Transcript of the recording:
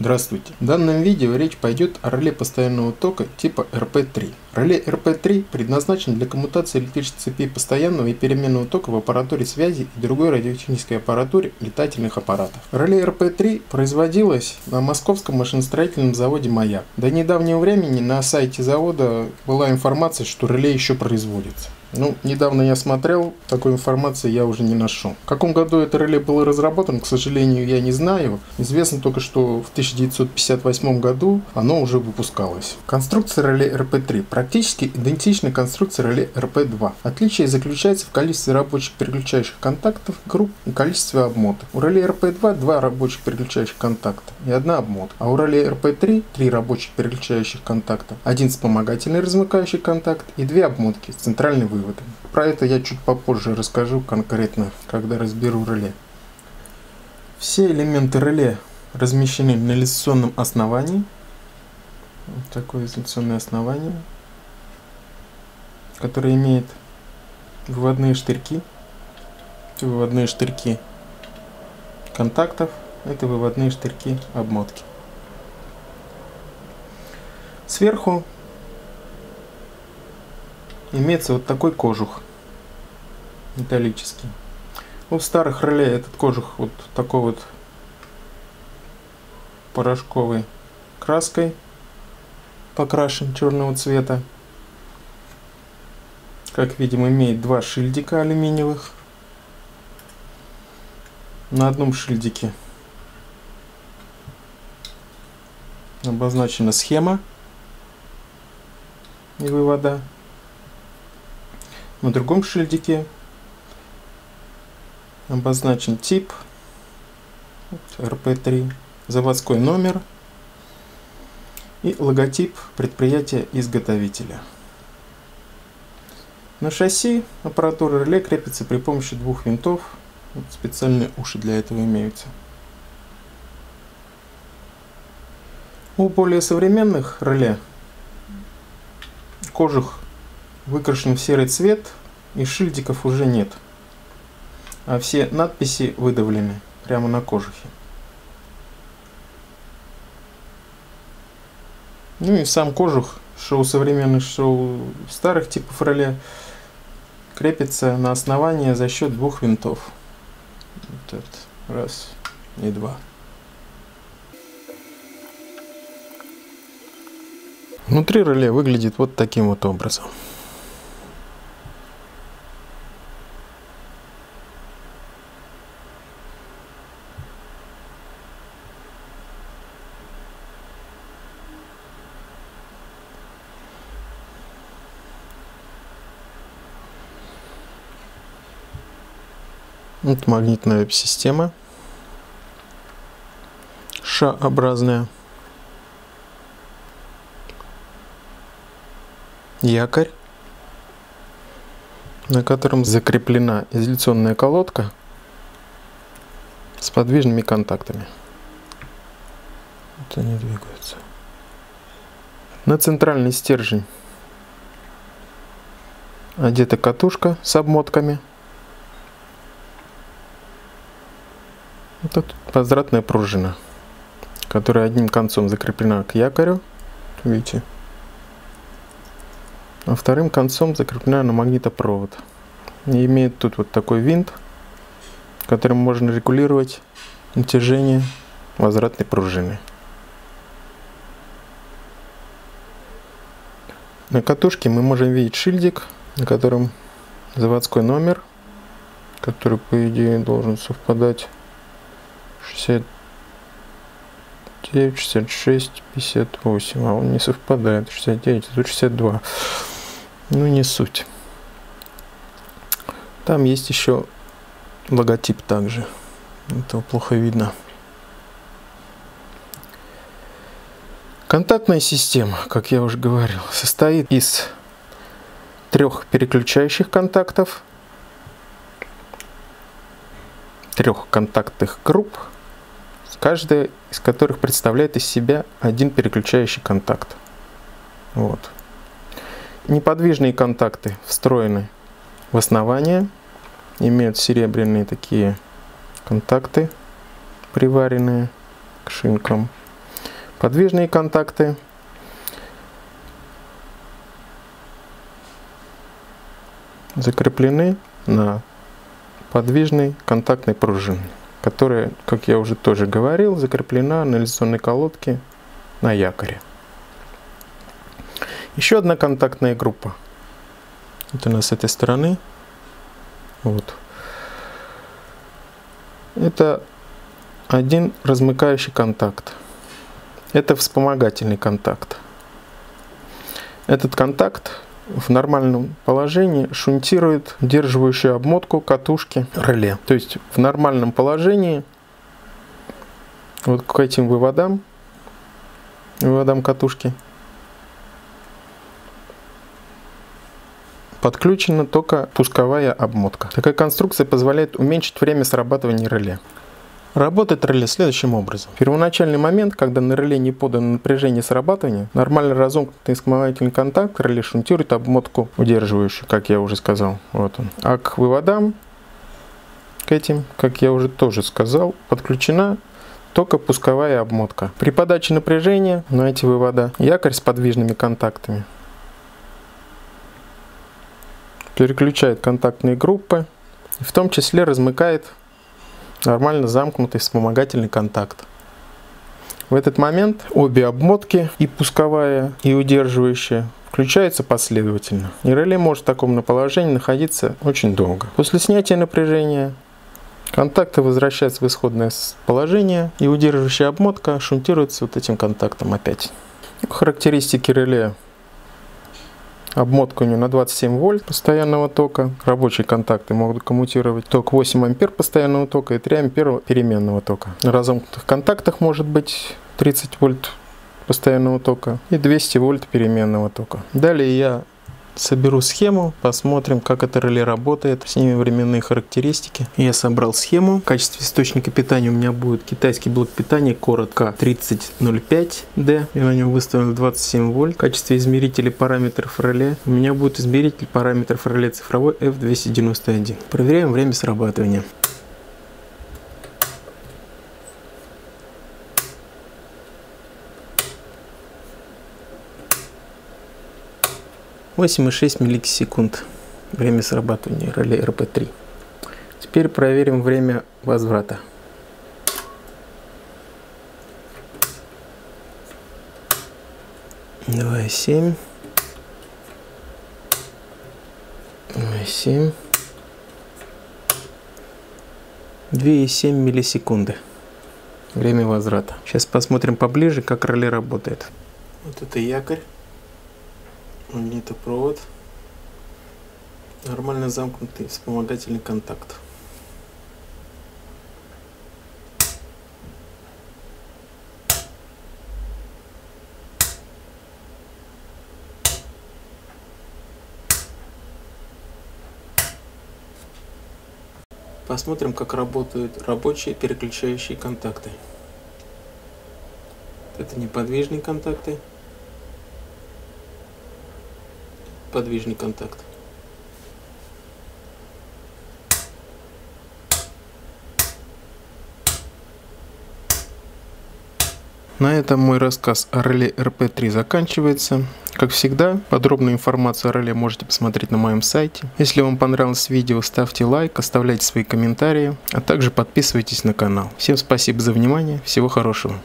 Здравствуйте! В данном видео речь пойдет о реле постоянного тока типа РП-3. Реле РП-3 предназначен для коммутации электрических цепей постоянного и переменного тока в аппаратуре связи и другой радиотехнической аппаратуре летательных аппаратов. Реле РП-3 производилось на Московском машиностроительном заводе «Маяк». До недавнего времени на сайте завода была информация, что реле еще производится. Ну, недавно я смотрел, такой информации я уже не нашел. В каком году это реле было разработано, к сожалению, я не знаю. Известно только, что в 1958 году оно уже выпускалось. Конструкция реле РП-3 практически идентична конструкции реле РП-2. Отличие заключается в количестве рабочих переключающих контактов, групп и количестве обмоток. У реле РП-2 2 рабочих переключающих контакта и 1 обмотка. А у реле РП-3 3 рабочих переключающих контакта, 1 вспомогательный размыкающий контакт и 2 обмотки с центральной выводом. Про это я чуть попозже расскажу конкретно, когда разберу реле. Все элементы реле размещены на изоляционном основании. Вот такое изоляционное основание, которое имеет выводные штырьки. Это выводные штырьки контактов, это выводные штырьки обмотки. Сверху имеется вот такой кожух металлический. У старых реле этот кожух вот такой вот порошковой краской покрашен черного цвета. Как видим, имеет 2 шильдика алюминиевых. На одном шильдике обозначена схема и вывода. На другом шильдике обозначен тип РП-3, заводской номер и логотип предприятия-изготовителя. На шасси аппаратура реле крепится при помощи 2 винтов. Вот специальные уши для этого имеются. У более современных реле кожух выкрашен в серый цвет, и шильдиков уже нет, а все надписи выдавлены прямо на кожухе. Ну и сам кожух, что у современных, что у старых типов реле, крепится на основание за счет 2 винтов. Вот этот, раз и два. Внутри реле выглядит вот таким вот образом. Вот магнитная система Ш-образная, якорь, на котором закреплена изоляционная колодка с подвижными контактами. Вот они двигаются. На центральный стержень одета катушка с обмотками. Тут квадратная пружина, которая одним концом закреплена к якорю, видите, а вторым концом закреплена на магнитопровод. И имеет тут вот такой винт, которым можно регулировать натяжение возвратной пружины. На катушке мы можем видеть шильдик, на котором заводской номер, который, по идее, должен совпадать 69, 66, 58, а он не совпадает, 69, тут 62, ну не суть. Там есть еще логотип также, этого плохо видно. Контактная система, как я уже говорил, состоит из 3 переключающих контактов, 3 контактных групп, каждая из которых представляет из себя 1 переключающий контакт. Вот. Неподвижные контакты встроены в основание, имеют серебряные такие контакты, приваренные к шинкам. подвижные контакты. Закреплены на подвижной контактной пружине, которая, как я уже тоже говорил, закреплена на аннуляционной колодке на якоре. Еще одна контактная группа. Вот она с этой стороны. Вот. Это один размыкающий контакт. Это вспомогательный контакт. Этот контакт в нормальном положении шунтирует удерживающую обмотку катушки реле. То есть в нормальном положении вот к этим выводам катушки подключена только пусковая обмотка. Такая конструкция позволяет уменьшить время срабатывания реле. Работает реле следующим образом. В первоначальный момент, когда на реле не подано напряжение срабатывания, нормально разомкнутый вспомогательный контакт реле шунтирует обмотку удерживающую, как я уже сказал. Вот он. А к выводам, к этим, как я уже тоже сказал, подключена только пусковая обмотка. При подаче напряжения на эти вывода якорь с подвижными контактами переключает контактные группы, в том числе размыкает нормально замкнутый вспомогательный контакт. В этот момент обе обмотки, и пусковая, и удерживающая, включаются последовательно. И реле может в таком положении находиться очень долго. После снятия напряжения контакты возвращаются в исходное положение, и удерживающая обмотка шунтируется вот этим контактом опять. Характеристики реле. Обмотка у нее на 27 вольт постоянного тока. Рабочие контакты могут коммутировать ток 8 ампер постоянного тока и 3 ампера переменного тока. На разомкнутых контактах может быть 30 вольт постоянного тока и 200 вольт переменного тока. Далее я соберу схему, посмотрим, как это реле работает, снимем временные характеристики. Я собрал схему. В качестве источника питания у меня будет китайский блок питания Korad KA3005D. Я на нем выставил 27 вольт. В качестве измерителя параметров реле у меня будет измеритель параметров реле цифровой F291. Проверяем время срабатывания. И 6 миллисекунд время срабатывания реле РП-3. Теперь проверим время возврата. 2,7. 2,7. 2,7 миллисекунды время возврата. Сейчас посмотрим поближе, как реле работает. Вот это якорь. Магнитопровод, нормально замкнутый вспомогательный контакт. Посмотрим, как работают рабочие переключающие контакты. Это неподвижные контакты. Подвижный контакт. На этом мой рассказ о реле РП-3 заканчивается. Как всегда, подробную информацию о реле можете посмотреть на моем сайте. Если вам понравилось видео, ставьте лайк, оставляйте свои комментарии, а также подписывайтесь на канал. Всем спасибо за внимание, всего хорошего.